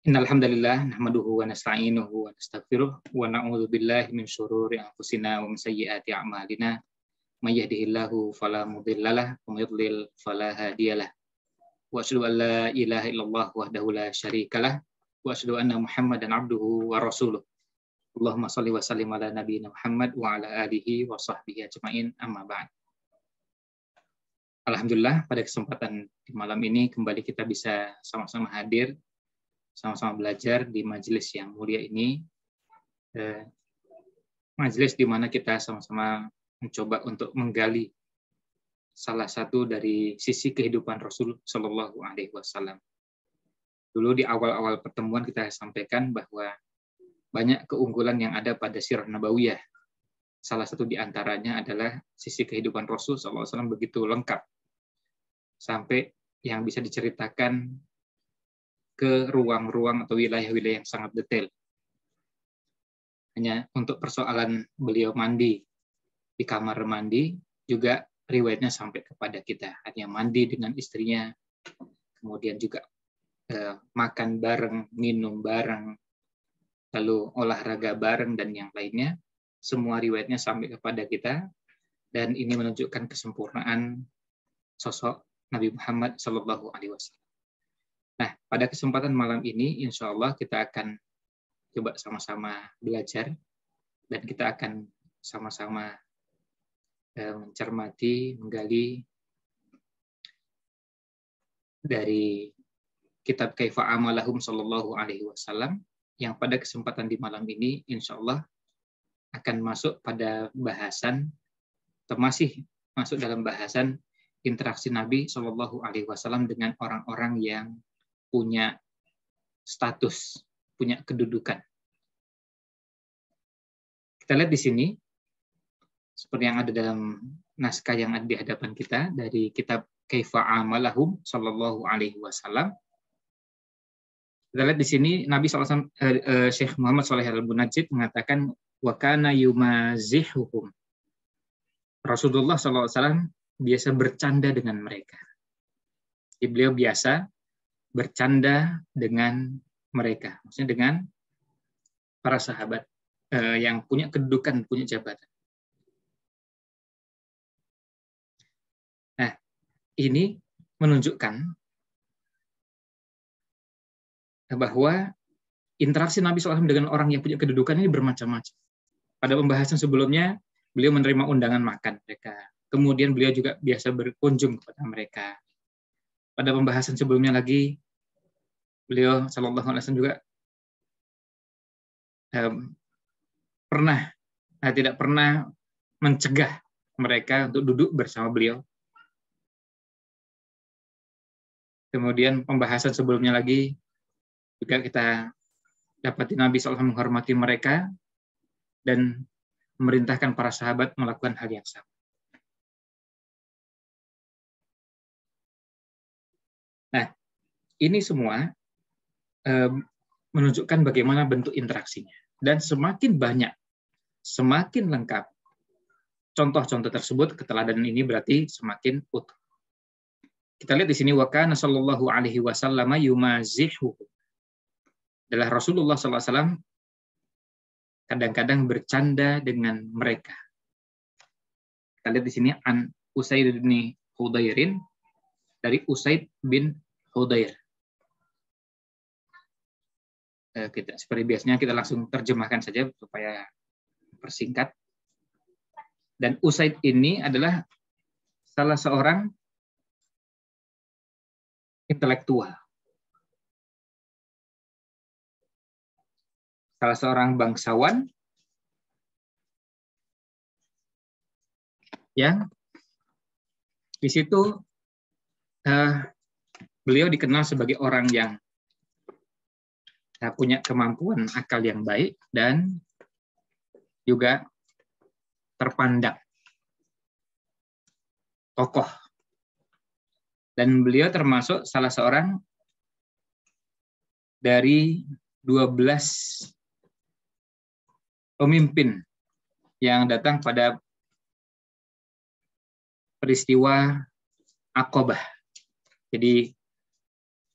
Innal hamdalillah nahmaduhu wa nasta'inuhu wa nastaghfiruh wa na'udzubillahi min syururi anfusina wa min sayyiati a'malina may yahdihillahu fala mudhillalah wa may yudlil fala hadiyalah wa asyhadu an la ilaha illallah wahdahu la syarikalah wa asyhadu anna Muhammadan abduhu wa rasuluh. Allahumma shalli wa sallim ala nabiyyina Muhammad wa ala alihi wa sahbihi ajmain, amma ba'd. Alhamdulillah, pada kesempatan di malam ini kembali kita bisa sama-sama hadir, sama-sama belajar di majelis yang mulia ini. Majelis di mana kita sama-sama mencoba untuk menggali salah satu dari sisi kehidupan Rasul Shallallahu Alaihi Wasallam. Dulu di awal-awal pertemuan kita sampaikan bahwa banyak keunggulan yang ada pada Sirah Nabawiyah. Salah satu di antaranya adalah sisi kehidupan Rasul Shallallahu Alaihi Wasallam begitu lengkap sampai yang bisa diceritakan ke ruang-ruang atau wilayah-wilayah yang sangat detail. Hanya untuk persoalan beliau mandi di kamar mandi, juga riwayatnya sampai kepada kita. Hanya mandi dengan istrinya, kemudian juga makan bareng, minum bareng, lalu olahraga bareng, dan yang lainnya. Semua riwayatnya sampai kepada kita, dan ini menunjukkan kesempurnaan sosok Nabi Muhammad Sallallahu Alaihi Wasallam. Nah, pada kesempatan malam ini, insya Allah kita akan coba sama-sama belajar dan kita akan sama-sama mencermati, menggali dari kitab Kaifa Amaluhum Shallallahu Alaihi Wasallam yang pada kesempatan di malam ini, insya Allah akan masuk pada bahasan, termasih masuk dalam bahasan interaksi Nabi Shallallahu Alaihi Wasallam dengan orang-orang yang punya status, punya kedudukan. Kita lihat di sini, seperti yang ada dalam naskah yang ada di hadapan kita, dari kitab Kaifa Amalahum Shallallahu Alaihi Wasallam. Kita lihat di sini, Nabi SAW, Syekh Muhammad Shalih al-Bunajid mengatakan, wa kana yumazihuhum. Rasulullah SAW biasa bercanda dengan mereka. Jadi beliau biasa bercanda dengan mereka, maksudnya dengan para sahabat yang punya kedudukan, punya jabatan. Nah, ini menunjukkan bahwa interaksi Nabi SAW dengan orang yang punya kedudukan ini bermacam-macam. Pada pembahasan sebelumnya, beliau menerima undangan makan mereka. Kemudian beliau juga biasa berkunjung kepada mereka. Pada pembahasan sebelumnya lagi, beliau Shallallahu Alaihi Wasallam juga tidak pernah mencegah mereka untuk duduk bersama beliau. Kemudian pembahasan sebelumnya lagi juga kita dapati Nabi SAW menghormati mereka dan memerintahkan para sahabat melakukan hal yang sama. Nah, ini semua menunjukkan bagaimana bentuk interaksinya. Dan semakin banyak, semakin lengkap contoh-contoh tersebut, keteladanan ini berarti semakin utuh. Kita lihat di sini, wa kana Shallallahu Alaihi Wasallam yumazihu. Adalah Rasulullah Shallallahu Alaihi Wasallam kadang-kadang bercanda dengan mereka. Kita lihat di sini, an Usaid bin Hudairin, dari Usaid bin Hudair. Kita seperti biasanya kita langsung terjemahkan saja supaya persingkat. Dan Usaid ini adalah salah seorang intelektual, salah seorang bangsawan yang di situ beliau dikenal sebagai orang yang punya kemampuan akal yang baik dan juga terpandang tokoh. Dan beliau termasuk salah seorang dari 12 pemimpin yang datang pada peristiwa Aqabah. Jadi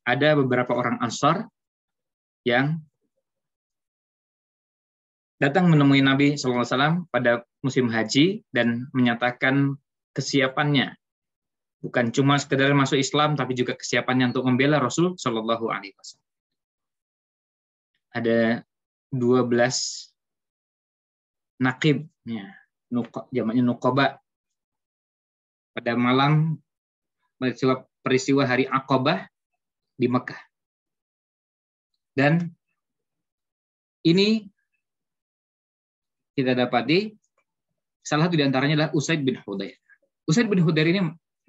ada beberapa orang Anshar yang datang menemui Nabi Shallallahu Alaihi Wasallam pada musim haji dan menyatakan kesiapannya, bukan cuma sekedar masuk Islam, tapi juga kesiapannya untuk membela Rasul Shallallahu Alaihi Wasallam. Ada 12 naqib, jamaknya nuqaba. Pada malam peristiwa hari Aqabah di Mekah. Dan ini kita dapati salah satu di antaranya adalah Usaid bin Hudairin. Usaid bin Hudairin ini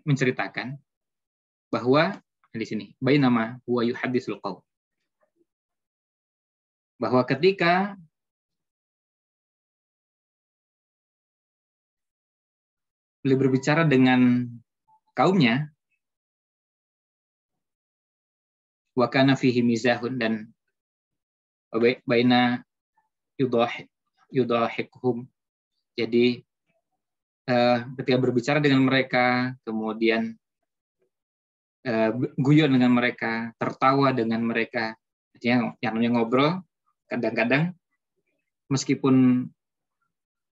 menceritakan bahwa di sini bainama huwa yuhaddisul qaum, bahwa ketika beliau berbicara dengan kaumnya, wa kana fihi mizahun, dan baina yudhahikhum. Jadi ketika berbicara dengan mereka, kemudian guyon dengan mereka, tertawa dengan mereka, artinya yang namanya ngobrol, kadang-kadang meskipun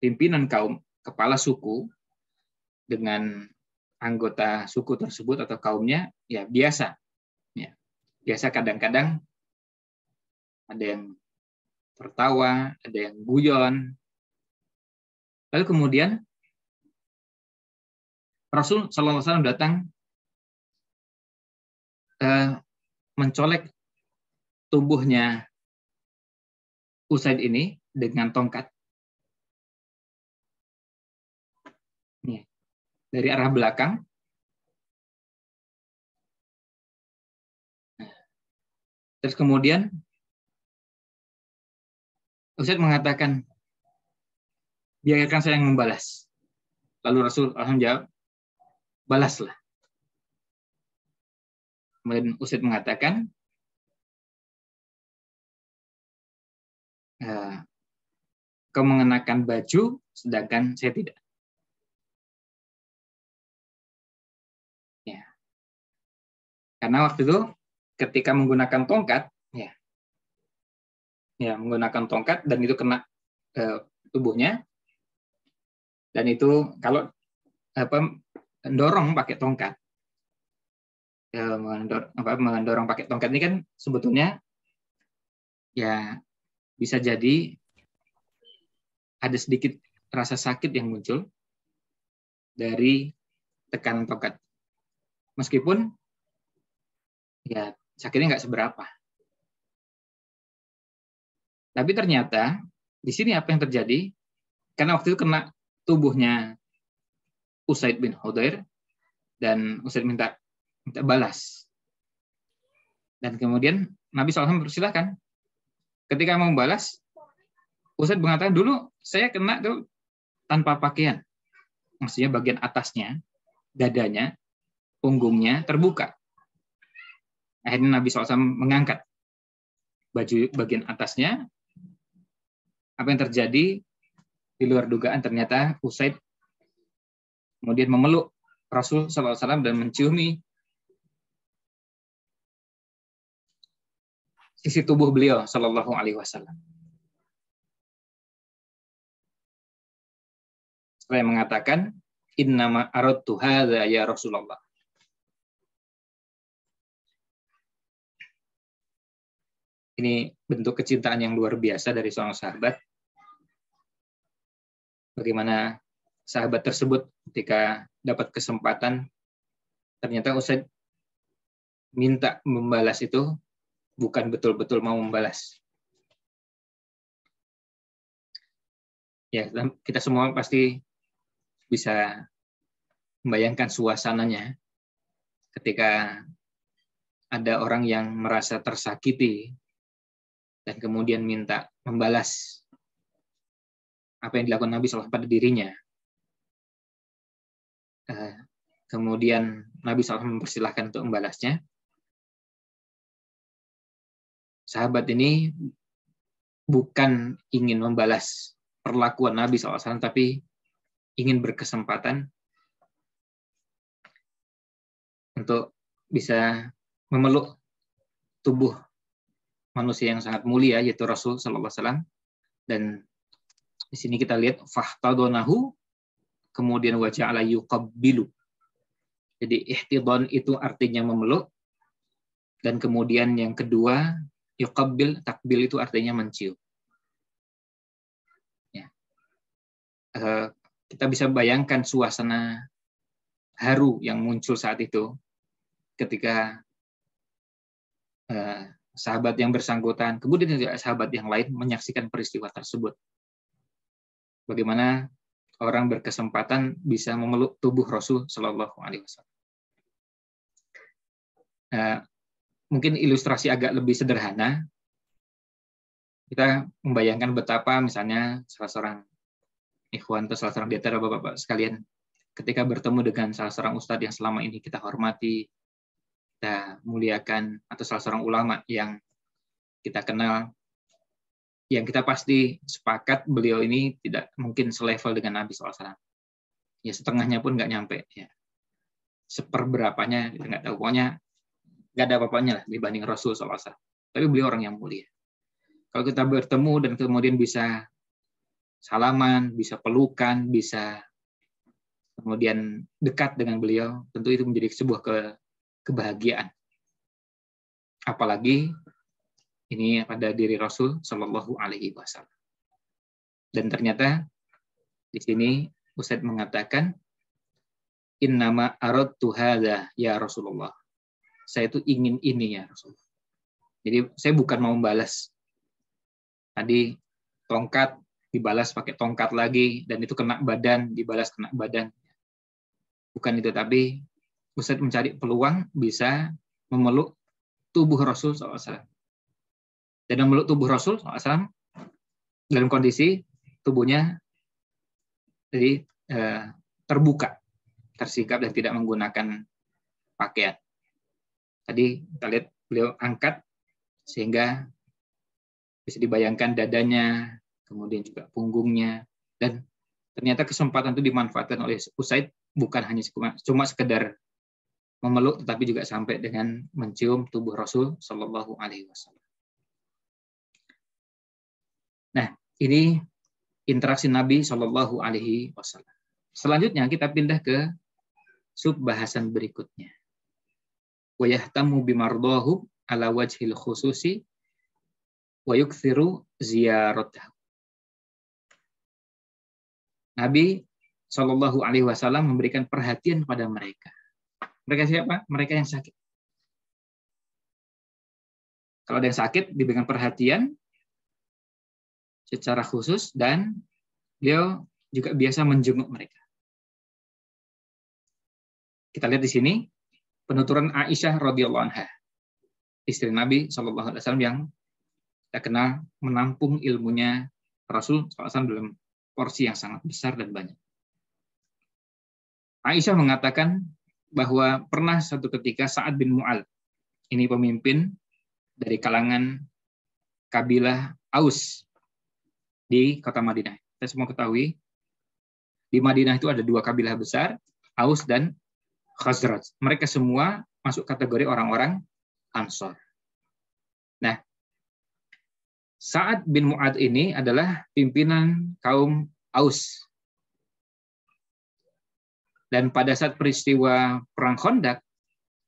pimpinan kaum, kepala suku dengan anggota suku tersebut atau kaumnya ya biasa. Ya. Biasa, kadang-kadang ada yang tertawa, ada yang guyon. Lalu kemudian Rasul Shallallahu Alaihi Wasallam datang mencolek tubuhnya Usaid ini dengan tongkat dari arah belakang. Terus kemudian Usaid mengatakan, biarkan saya yang membalas. Lalu Rasul menjawab, balaslah. Kemudian Usaid mengatakan, kau mengenakan baju, sedangkan saya tidak. Karena waktu itu ketika menggunakan tongkat, menggunakan tongkat dan itu kena tubuhnya, dan itu kalau mendorong pakai tongkat, mendorong pakai tongkat ini kan sebetulnya ya bisa jadi ada sedikit rasa sakit yang muncul dari tekanan tongkat, meskipun ya sakitnya nggak seberapa. Tapi ternyata di sini apa yang terjadi? Karena waktu itu kena tubuhnya Usaid bin Hudair dan Usaid minta balas. Dan kemudian Nabi SAW mempersilahkan. Ketika mau balas, Usaid mengatakan, dulu saya kena tuh tanpa pakaian. Maksudnya bagian atasnya, dadanya, punggungnya terbuka. Akhirnya Nabi SAW mengangkat baju bagian atasnya. Apa yang terjadi di luar dugaan, ternyata Usaid kemudian memeluk Rasul SAW dan menciumi sisi tubuh beliau Shallallahu Alaihi Wasallam. Saya mengatakan, innama aradtu hadza ya Rasulullah. Ini bentuk kecintaan yang luar biasa dari seorang sahabat. Bagaimana sahabat tersebut ketika dapat kesempatan, ternyata Usaid minta membalas itu bukan betul-betul mau membalas. Ya, kita semua pasti bisa membayangkan suasananya ketika ada orang yang merasa tersakiti dan kemudian minta membalas apa yang dilakukan Nabi SAW pada dirinya. Kemudian Nabi SAW mempersilahkan untuk membalasnya. Sahabat ini bukan ingin membalas perlakuan Nabi SAW, tapi ingin berkesempatan untuk bisa memeluk tubuh manusia yang sangat mulia, yaitu Rasul Shallallahu Alaihi Wasallam. Dan di sini kita lihat fahtadonahu, kemudian waja'ala yuqabbilu. Jadi ihtidon itu artinya memeluk, dan kemudian yang kedua yuqabbil, takbil itu artinya mencium. Ya. Kita bisa bayangkan suasana haru yang muncul saat itu ketika sahabat yang bersangkutan, kemudian juga sahabat yang lain menyaksikan peristiwa tersebut. Bagaimana orang berkesempatan bisa memeluk tubuh Rasul Shallallahu Alaihi Wasallam. Mungkin ilustrasi agak lebih sederhana, kita membayangkan betapa misalnya salah seorang ikhwan atau salah seorang di antara bapak-bapak sekalian, ketika bertemu dengan salah seorang ustadz yang selama ini kita hormati, kita muliakan, atau salah seorang ulama yang kita kenal, yang kita pasti sepakat beliau ini tidak mungkin selevel dengan Nabi SAW. Ya setengahnya pun nggak nyampe. Ya. Seperberapanya, kita nggak tahu. Pokoknya nggak ada apa-apanya lah dibanding Rasul SAW. Tapi beliau orang yang mulia. Kalau kita bertemu dan kemudian bisa salaman, bisa pelukan, bisa kemudian dekat dengan beliau, tentu itu menjadi sebuah kebahagiaan. Apalagi ini pada diri Rasul Shallallahu Alaihi Wasallam. Dan ternyata di sini Usaid mengatakan, innama aradtu hadza ya Rasulullah. Saya itu ingin ini ya Rasulullah. Jadi saya bukan mau membalas. Tadi tongkat dibalas pakai tongkat lagi, dan itu kena badan, dibalas kena badan. Bukan itu, tapi Ustadz mencari peluang bisa memeluk tubuh Rasul SAW. Dan memeluk tubuh Rasul SAW dalam kondisi tubuhnya jadi terbuka, tersikap dan tidak menggunakan pakaian. Tadi kita lihat beliau angkat sehingga bisa dibayangkan dadanya, kemudian juga punggungnya, dan ternyata kesempatan itu dimanfaatkan oleh Usaid bukan hanya cuma sekedar memeluk, tetapi juga sampai dengan mencium tubuh Rasul Shallallahu Alaihi Wasallam. Nah, ini interaksi Nabi Shallallahu Alaihi Wasallam. Selanjutnya kita pindah ke sub bahasan berikutnya. Wa yahtamu bimardahu ala wajhil khususi wa yukthiru ziyaratahu. Nabi Shallallahu Alaihi Wasallam memberikan perhatian pada mereka. Mereka siapa? Mereka yang sakit. Kalau ada yang sakit, diberikan perhatian secara khusus, dan beliau juga biasa menjenguk mereka. Kita lihat di sini penuturan Aisyah radhiyallahu anha, istri Nabi Shallallahu Alaihi Wasallam yang kita kenal menampung ilmunya Rasul Shallallahu Alaihi Wasallam dalam porsi yang sangat besar dan banyak. Aisyah mengatakan bahwa pernah satu ketika Sa'ad bin Mu'adz, ini pemimpin dari kalangan kabilah Aus di kota Madinah. Kita semua ketahui di Madinah itu ada dua kabilah besar, Aus dan Khazraj. Mereka semua masuk kategori orang-orang Anshar. Nah, Sa'ad bin Mu'adz ini adalah pimpinan kaum Aus. Dan pada saat peristiwa Perang Khandak,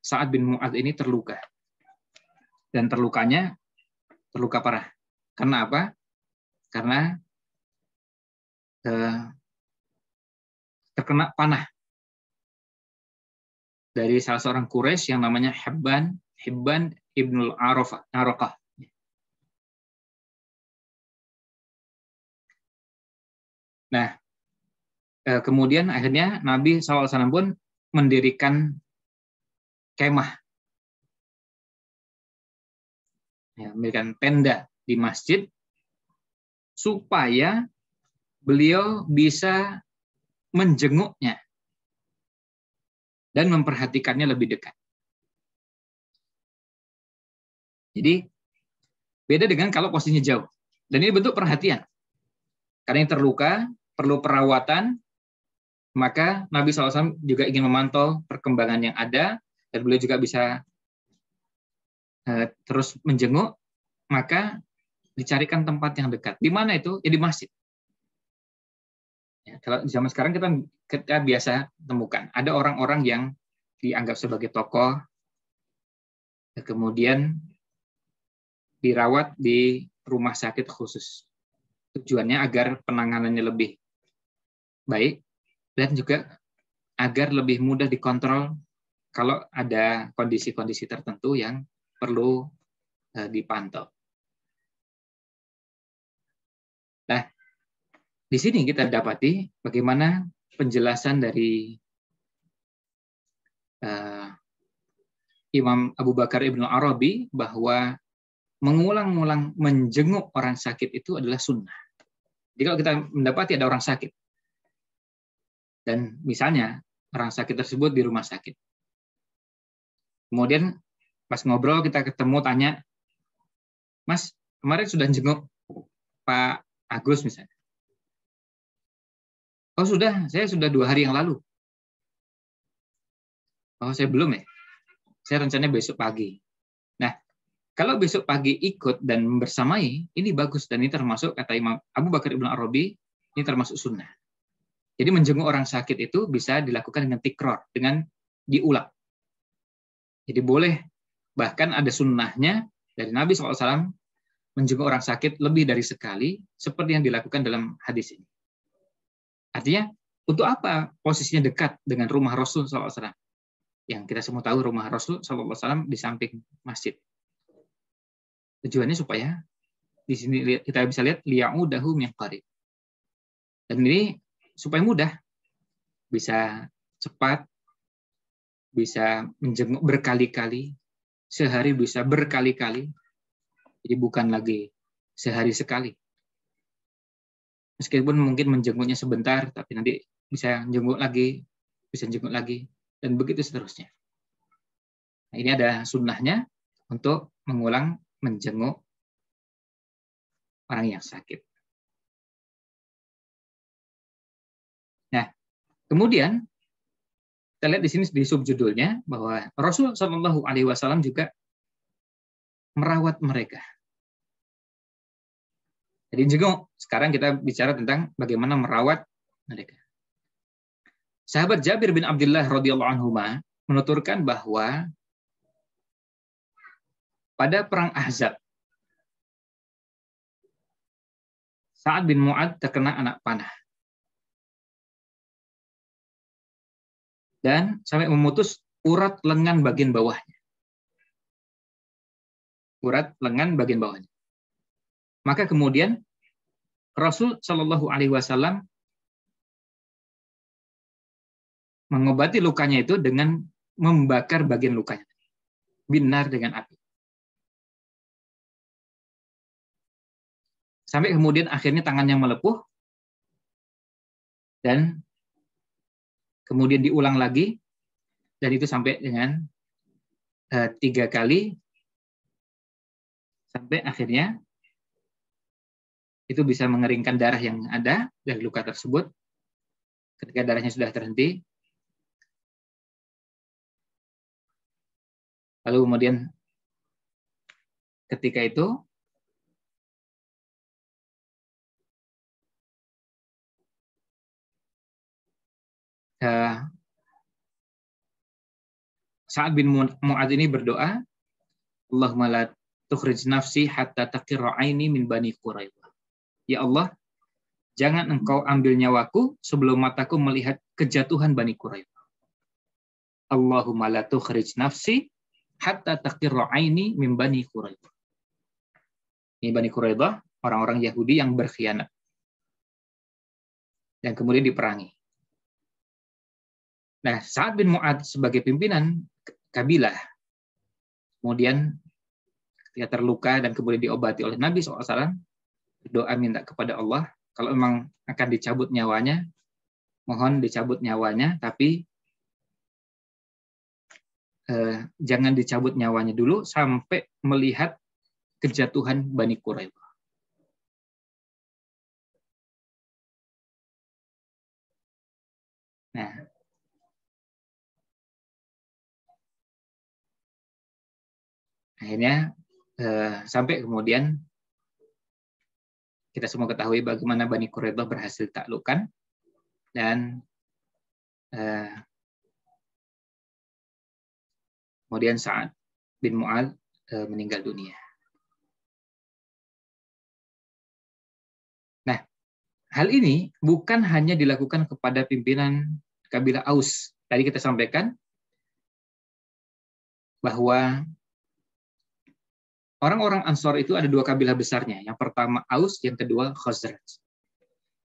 Sa'ad bin Mu'adz ini terluka. Dan terlukanya terluka parah. Karena apa? Karena terkena panah dari salah seorang Quraisy yang namanya Hibban Ibn al-Aroqah. Nah, kemudian akhirnya Nabi SAW pun mendirikan kemah, ya, mendirikan tenda di masjid supaya beliau bisa menjenguknya dan memperhatikannya lebih dekat. Jadi beda dengan kalau posisinya jauh. Dan ini bentuk perhatian. Karena yang terluka perlu perawatan, maka Nabi SAW juga ingin memantau perkembangan yang ada, dan beliau juga bisa terus menjenguk maka dicarikan tempat yang dekat. Di mana itu? Ya di masjid. Ya, kalau zaman sekarang kita biasa temukan ada orang-orang yang dianggap sebagai tokoh, kemudian dirawat di rumah sakit khusus. Tujuannya agar penanganannya lebih baik dan juga agar lebih mudah dikontrol kalau ada kondisi-kondisi tertentu yang perlu dipantau. Nah, di sini kita dapati bagaimana penjelasan dari Imam Abu Bakar ibnu Arabi bahwa mengulang-ulang menjenguk orang sakit itu adalah sunnah. Jadi kalau kita mendapati ada orang sakit, dan misalnya orang sakit tersebut di rumah sakit, kemudian pas ngobrol kita ketemu tanya, Mas, kemarin sudah jenguk Pak Agus misalnya. Oh sudah, saya sudah 2 hari yang lalu. Oh saya belum ya. Saya rencananya besok pagi. Nah, kalau besok pagi ikut dan bersamai, ini bagus dan ini termasuk kata Imam Abu Bakar ibnu Arabi, ini termasuk sunnah. Jadi menjenguk orang sakit itu bisa dilakukan dengan tikror, dengan diulang. Jadi boleh, bahkan ada sunnahnya dari Nabi SAW menjenguk orang sakit lebih dari sekali, seperti yang dilakukan dalam hadis ini. Artinya, untuk apa posisinya dekat dengan rumah Rasul SAW? Yang kita semua tahu rumah Rasul SAW di samping masjid. Tujuannya supaya di sini kita bisa lihat liya'udahu min qarib. Dan ini supaya mudah, bisa cepat, bisa menjenguk berkali-kali, sehari bisa berkali-kali. Jadi bukan lagi sehari sekali. Meskipun mungkin menjenguknya sebentar, tapi nanti bisa jenguk lagi, bisa jenguk lagi, dan begitu seterusnya. Nah, ini ada sunnahnya untuk mengulang menjenguk orang yang sakit. Nah, kemudian kita lihat di sini di subjudulnya bahwa Rasul Shallallahu Alaihi Wasallam juga merawat mereka. Jadi jenguk. Sekarang kita bicara tentang bagaimana merawat mereka. Sahabat Jabir bin Abdullah radhiyallahu anhu menuturkan bahwa pada perang Ahzab Sa'ad bin Mu'adz terkena anak panah dan sampai memutus urat lengan bagian bawahnya. Urat lengan bagian bawahnya. Maka kemudian Rasul Shallallahu Alaihi Wasallam mengobati lukanya itu dengan membakar bagian lukanya, binar dengan api. Sampai kemudian akhirnya tangannya melepuh dan kemudian diulang lagi dan itu sampai dengan 3 kali sampai akhirnya itu bisa mengeringkan darah yang ada dari luka tersebut. Ketika darahnya sudah terhenti, lalu kemudian ketika itu Sa'ad bin Mu'adz ini berdoa, Allahumma la tukhrij nafsi hatta taqirra 'aini min Bani Quraizhah. Ya Allah, jangan engkau ambil nyawaku sebelum mataku melihat kejatuhan Bani Quraizhah. Allahumma la tukhrij nafsi hatta taqirra 'aini min Bani Quraizhah. Ini Bani Quraizhah, orang-orang Yahudi yang berkhianat dan kemudian diperangi. Nah, Sa'ad bin Mu'adz sebagai pimpinan kabilah, kemudian ketika terluka dan kemudian diobati oleh Nabi SAW, berdoa minta kepada Allah, kalau memang akan dicabut nyawanya, mohon dicabut nyawanya, tapi jangan dicabut nyawanya dulu sampai melihat kejatuhan Bani Quraizhah. Nah, akhirnya sampai kemudian kita semua ketahui bagaimana Bani Quraizhah berhasil taklukkan dan kemudian Sa'ad bin Mu'adz meninggal dunia. Nah, hal ini bukan hanya dilakukan kepada pimpinan kabilah Aus. Tadi kita sampaikan bahwa orang-orang Anshar itu ada dua kabilah besarnya. Yang pertama Aus, yang kedua Khazraj.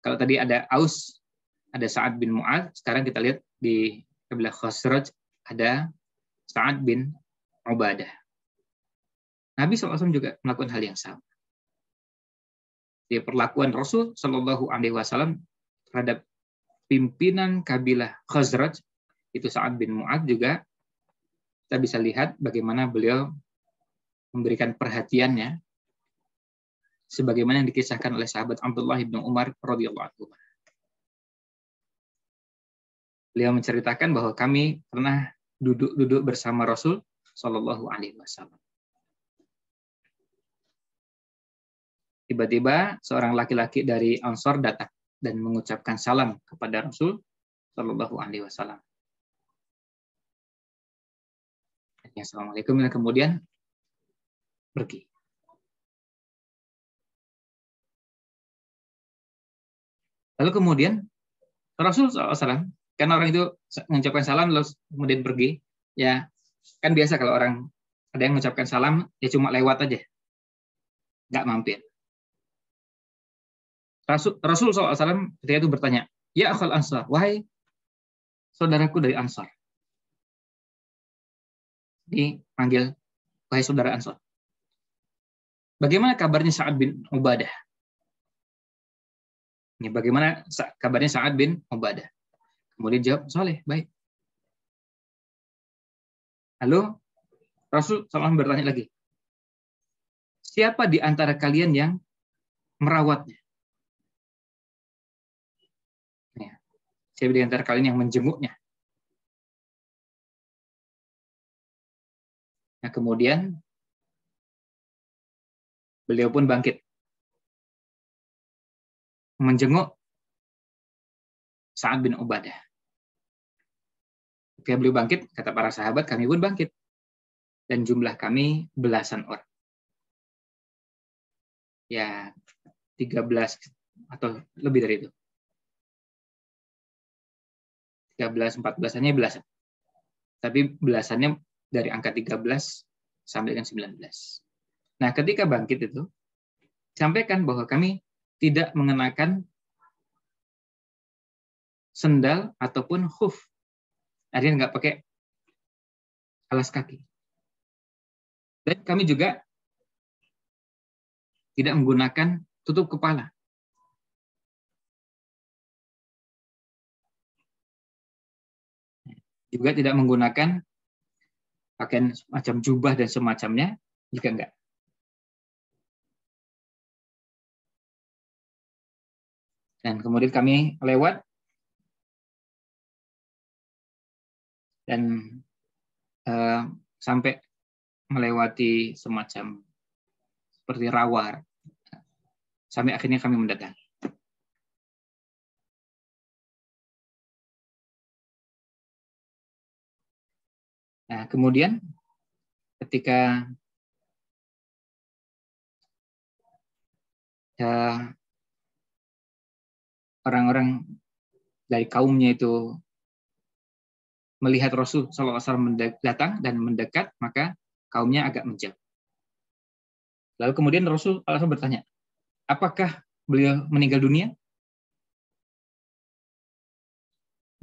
Kalau tadi ada Aus, ada Sa'ad bin Mu'adz, sekarang kita lihat di kabilah Khazraj ada Sa'ad bin Ubadah. Nabi SAW juga melakukan hal yang sama. Jadi perlakuan Rasul Shallallahu Alaihi Wasallam terhadap pimpinan kabilah Khazraj, itu Sa'ad bin Mu'adz juga, kita bisa lihat bagaimana beliau memberikan perhatiannya sebagaimana yang dikisahkan oleh sahabat Abdullah ibnu Umar radhiyallahu anhu. Beliau menceritakan bahwa kami pernah duduk-duduk bersama Rasul Shallallahu alaihi wasallam. Tiba-tiba seorang laki-laki dari Anshar datang dan mengucapkan salam kepada Rasul Shallallahu alaihi wasallam. Assalamualaikum, dan kemudian pergi. Lalu kemudian Rasul SAW, karena orang itu mengucapkan salam lalu kemudian pergi, ya kan biasa kalau orang ada yang mengucapkan salam ya cuma lewat aja, nggak mampir. Rasul SAW ketika itu bertanya, ya akhal Anshar, wahai saudaraku dari Anshar, dipanggil wahai saudara Anshar. Bagaimana kabarnya Sa'ad bin Ubadah? Ini bagaimana kabarnya Sa'ad bin Ubadah? Kemudian jawab, soleh, baik. Lalu Rasul SAW bertanya lagi, siapa di antara kalian yang merawatnya? Siapa di antara kalian yang menjenguknya? Nah, kemudian beliau pun bangkit, menjenguk Sa'ad bin Ubadah. Ketika beliau bangkit, kata para sahabat, kami pun bangkit. Dan jumlah kami belasan orang. Ya, 13 atau lebih dari itu. 13, 14-annya belasan. Tapi belasannya dari angka 13 sampai dengan 19. Nah, ketika bangkit itu, sampaikan bahwa kami tidak mengenakan sendal ataupun khuf. Artinya nggak pakai alas kaki. Dan kami juga tidak menggunakan tutup kepala. Juga tidak menggunakan pakaian macam jubah dan semacamnya, juga enggak. Dan kemudian kami lewat dan sampai melewati semacam seperti rawa, sampai akhirnya kami mendatangi. Nah, kemudian ketika orang-orang dari kaumnya itu melihat Rasul Shallallahu Alaihi Wasallam datang dan mendekat, maka kaumnya agak menjauh. Lalu kemudian Rasul Shallallahu Alaihi Wasallam bertanya, apakah beliau meninggal dunia?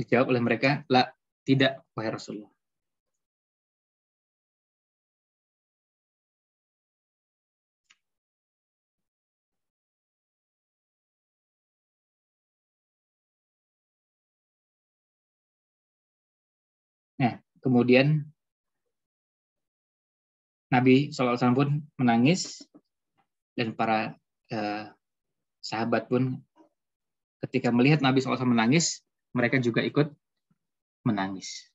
Dijawab oleh mereka, la, tidak, wahai Rasulullah. Nah, kemudian Nabi SAW pun menangis dan para sahabat pun ketika melihat Nabi SAW menangis, mereka juga ikut menangis.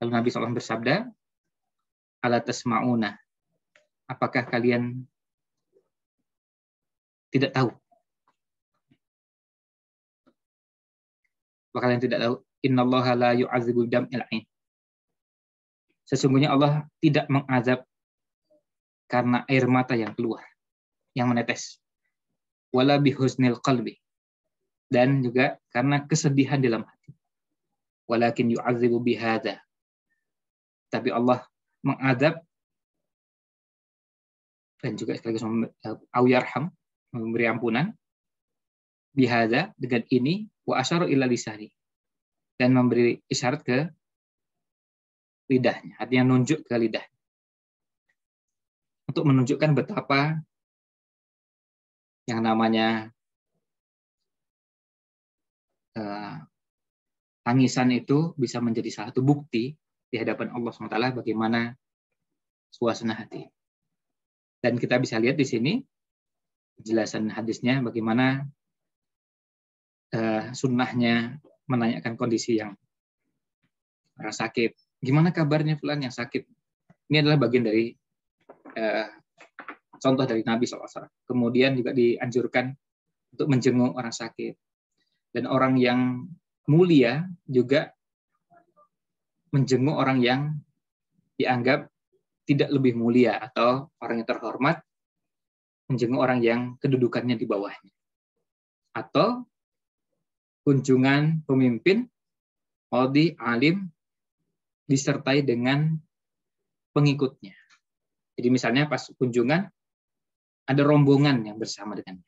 Lalu Nabi SAW bersabda, ala tasma'una. Apakah kalian tidak tahu? Apakah kalian tidak tahu? Innallaha la yu'adzibu dam'il 'ain. Sesungguhnya Allah tidak mengazab karena air mata yang keluar, yang menetes. Wala bihuznil qalbi. Dan juga karena kesedihan dalam hati. Walakin yu'adzibu bihadza. Tapi Allah mengazab dan juga sekaligus awyarham, memberi ampunan, bihadza, dengan ini, wa asyara ila lisani, dan memberi isyarat ke lidahnya, artinya nunjuk ke lidah, untuk menunjukkan betapa yang namanya tangisan itu bisa menjadi salah satu bukti di hadapan Allah SWT bagaimana suasana hati. Dan kita bisa lihat di sini penjelasan hadisnya bagaimana sunnahnya menanyakan kondisi yang orang sakit. Gimana kabarnya fulan yang sakit? Ini adalah bagian dari contoh dari Nabi SAW. Kemudian juga dianjurkan untuk menjenguk orang sakit. Dan orang yang mulia juga menjenguk orang yang dianggap tidak lebih mulia atau orang yang terhormat, menjenguk orang yang kedudukannya di bawahnya. Atau kunjungan pemimpin, qadhi, alim, disertai dengan pengikutnya. Jadi misalnya pas kunjungan, ada rombongan yang bersama dengannya.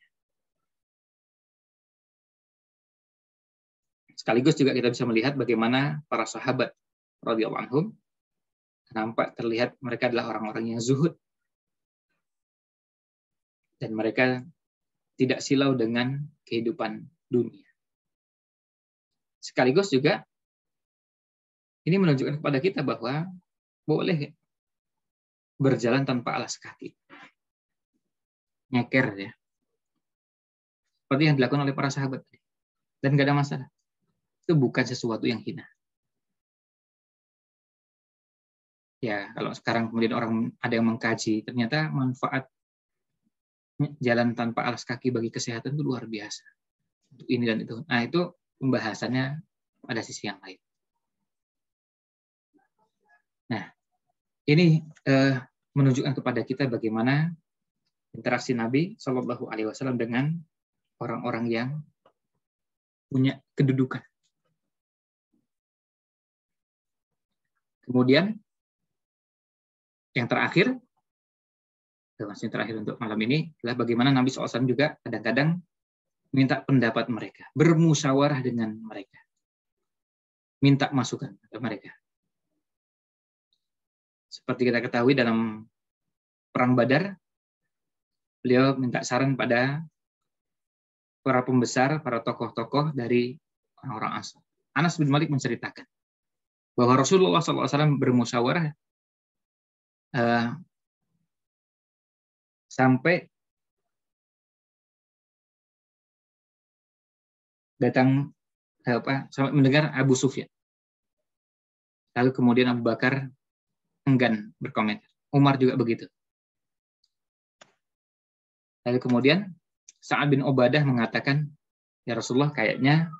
Sekaligus juga kita bisa melihat bagaimana para sahabat radhiyallahu anhum, nampak terlihat mereka adalah orang-orang yang zuhud. Dan mereka tidak silau dengan kehidupan dunia. Sekaligus juga, ini menunjukkan kepada kita bahwa boleh berjalan tanpa alas kaki. Nyeker ya. Seperti yang dilakukan oleh para sahabat. Dan gak ada masalah. Itu bukan sesuatu yang hina. Ya, kalau sekarang kemudian orang ada yang mengkaji, ternyata manfaat jalan tanpa alas kaki bagi kesehatan itu luar biasa. Ini dan itu. Nah, itu pembahasannya pada sisi yang lain. Nah, ini menunjukkan kepada kita bagaimana interaksi Nabi Shallallahu Alaihi Wasallam dengan orang-orang yang punya kedudukan. Kemudian yang terakhir untuk malam ini adalah bagaimana Nabi SAW juga kadang-kadang minta pendapat mereka, bermusyawarah dengan mereka, minta masukan ke mereka. Seperti kita ketahui dalam Perang Badar, beliau minta saran pada para pembesar, para tokoh-tokoh dari orang-orang Ansar. Anas bin Malik menceritakan bahwa Rasulullah SAW bermusyawarah sampai datang sampai mendengar Abu Sufyan. Lalu kemudian Abu Bakar enggan berkomentar. Umar juga begitu. Lalu kemudian Sa'ad bin Ubadah mengatakan, ya Rasulullah, kayaknya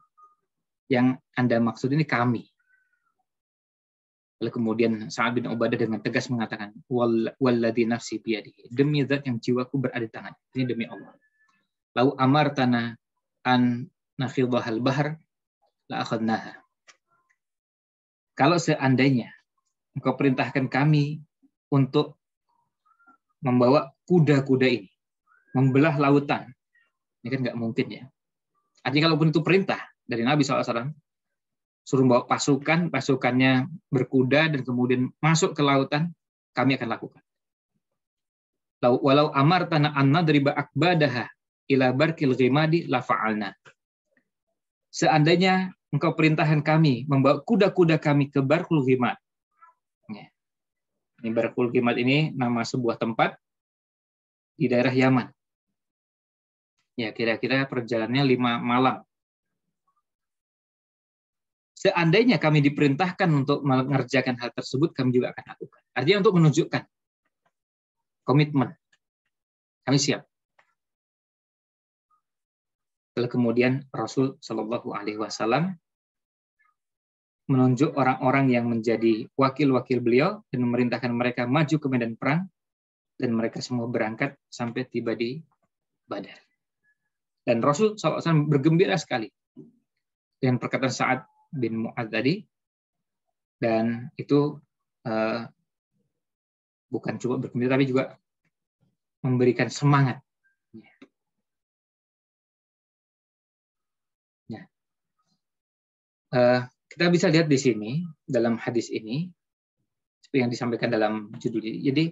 yang Anda maksud ini kami. Lalu kemudian Sa'ad bin Ubadah dengan tegas mengatakan, walladzi nafsi biyadihi, demi zat yang jiwaku berada di tangan. Ini demi Allah. Lau amartana an nafidhahal bahar la akhadnaha. Kalau seandainya engkau perintahkan kami untuk membawa kuda-kuda ini, membelah lautan. Ini kan nggak mungkin ya. Artinya kalaupun itu perintah dari Nabi SAW, suruh bawa pasukan, pasukannya berkuda dan kemudian masuk ke lautan, kami akan lakukan. Walau amartana anna driba akbadaha ila barkil gimadi la fa'alna. Seandainya engkau perintahkan kami membawa kuda-kuda kami ke Barkul Gimat. Ini Barkul Gimat ini nama sebuah tempat di daerah Yaman. Ya, kira-kira perjalanannya 5 malam. Seandainya kami diperintahkan untuk mengerjakan hal tersebut, kami juga akan lakukan. Artinya untuk menunjukkan komitmen. Kami siap. Lalu kemudian Rasul Shallallahu Alaihi Wasallam menunjuk orang-orang yang menjadi wakil-wakil beliau dan memerintahkan mereka maju ke medan perang, dan mereka semua berangkat sampai tiba di Badar. Dan Rasul Shallallahu Alaihi Wasallam bergembira sekali dengan perkataan Sa'ad bin Mu'adz tadi, dan itu bukan cuma bergembira tapi juga memberikan semangat. Kita bisa lihat di sini dalam hadis ini yang disampaikan dalam judul ini. Jadi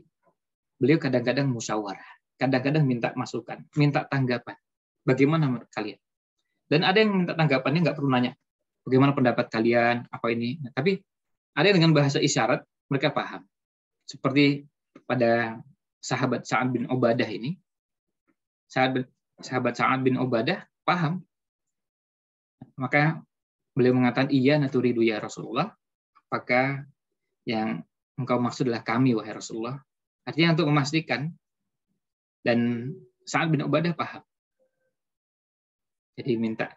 beliau kadang-kadang musyawarah, kadang-kadang minta masukan, minta tanggapan. Bagaimana menurut kalian? Dan ada yang minta tanggapannya nggak perlu nanya, bagaimana pendapat kalian, apa ini? Nah, tapi ada yang dengan bahasa isyarat mereka paham. Seperti pada sahabat Sa'ad bin Ubadah ini, sahabat Sa'ad bin Ubadah paham. Maka beliau mengatakan, iya naturidu ya Rasulullah, apakah yang engkau maksud adalah kami wahai Rasulullah. Artinya untuk memastikan, dan Sa'ad bin Ubadah paham. Jadi minta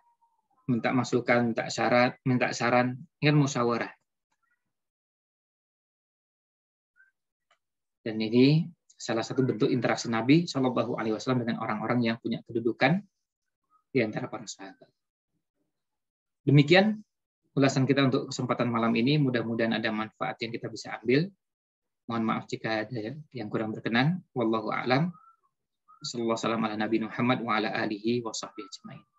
masukan, minta saran, ingin musyawarah. Dan ini salah satu bentuk interaksi Nabi Shallallahu Alaihi Wasallam dengan orang-orang yang punya kedudukan di antara para sahabat. Demikian ulasan kita untuk kesempatan malam ini. Mudah-mudahan ada manfaat yang kita bisa ambil. Mohon maaf jika ada yang kurang berkenan. Wallahu a'lam. Sallallahu alaihi wasallam ala Nabi Muhammad wa ala alihi wa sahbihi ajma'in.